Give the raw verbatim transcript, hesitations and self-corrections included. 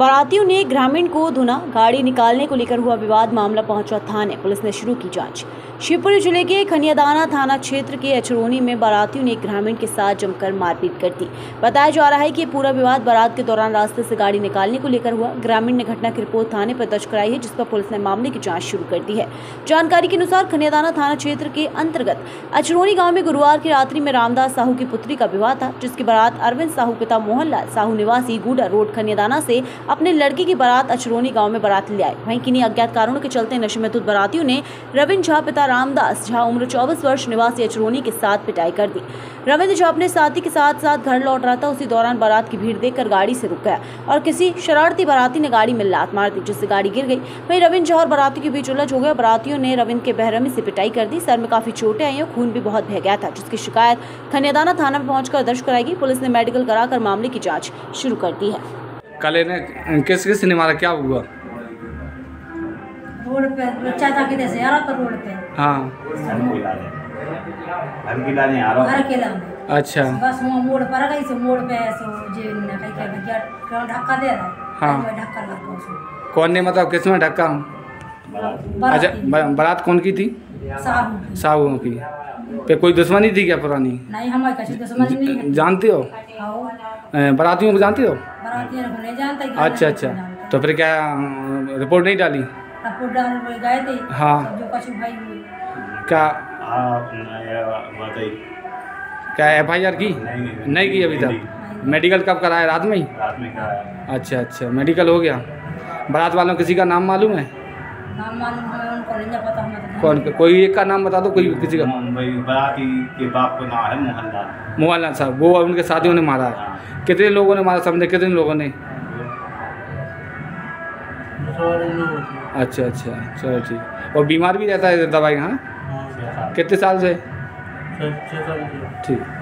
बारातियों ने ग्रामीण को धुना, गाड़ी निकालने को लेकर हुआ विवाद, मामला पहुंचा थाने, पुलिस ने शुरू की जांच। शिवपुरी जिले के खनियाधाना थाना क्षेत्र के अचरौनी में बारातियों ने एक ग्रामीण के साथ जमकर मारपीट कर दी। बताया जा रहा है कि पूरा विवाद बारात के दौरान रास्ते से गाड़ी निकालने को लेकर हुआ। ग्रामीण ने घटना की रिपोर्ट थाने पर दर्ज कराई है, जिस पर पुलिस ने मामले की जाँच शुरू कर दी है। जानकारी के अनुसार खनियाधाना थाना क्षेत्र के अंतर्गत अचरौनी गाँव में गुरुवार की रात्रि में रामदास साहू की पुत्री का विवाह था, जिसकी बारात अरविंद साहू पिता मोहनलाल साहू निवासी गुड़ा रोड खनियाधाना से अपने लड़की की बारात अचरौनी गांव में बारात ले आए। वहीं किन्हीं अज्ञात कारणों के चलते नशे में धुत बारातियों ने रविंद्र झा पिता रामदास झा उम्र चौबीस वर्ष निवासी अचरौनी के साथ पिटाई कर दी। रविंद्र झा अपने साथी के साथ साथ घर लौट रहा था, उसी दौरान बारात की भीड़ देखकर गाड़ी से रुक गया और किसी शरारती बाराती ने गाड़ी में लात मार दी, जिससे गाड़ी गिर गई। वहीं रविंद्र झा और बारातियों के बीच उलझ हो गया। बारातियों ने रविंद्र के बेरहमी से पिटाई कर दी, सर में काफी चोटें आई और खून भी बहुत बह गया था, जिसकी शिकायत खनियाधाना थाना में पहुंचकर दर्ज कराएगी। पुलिस ने मेडिकल कराकर मामले की जाँच शुरू कर दी है। काले ने किस किस ने मारा, क्या हुआ? रोड पे बच्चा था, किधर से आ रहा था? रोड पे। हाँ, हर किला ने आ रहा, हर किला में। अच्छा, बस वो मोड़ पर गई, से मोड़ पे ऐसे जे ना कहीं क्या क्या ग्राउंड धक्का दे रहा है। हां, मैं धक्का लगा उसको। कौन ने, मतलब किसमें धक्का? अच्छा, बारात कौन की थी? साहू साहू की। पे कोई दुश्मनी थी क्या पुरानी? नहीं, हमारी किसी दुश्मनी नहीं है। जानते हो? हां, बारातियों को जानते हो? बारातियों को नहीं जानता। अच्छा अच्छा, तो फिर क्या रिपोर्ट नहीं डाली? रिपोर्ट डालने गए थे। हां, जो कछु भाई क्या बताइए, क्या एफ आई आर की? नहीं की अभी तक। मेडिकल कब कराया? रात में ही। रात में कराया। अच्छा अच्छा, मेडिकल हो गया। बारात वालों किसी का नाम मालूम है? नाम मालूम है, उनको नहीं पता। कौन, कोई एक का नाम बता दो, कोई किसी का। बाराती के बाप का नाम है मोहनलाल मोहनलाल साहब। वो उनके साथियों ने मारा है। कितने लोगों ने मारा, समझे कितने लोगों ने? अच्छा अच्छा, चलो ठीक। और बीमार भी रहता है दवाई? हाँ, कितने साल से? ठीक।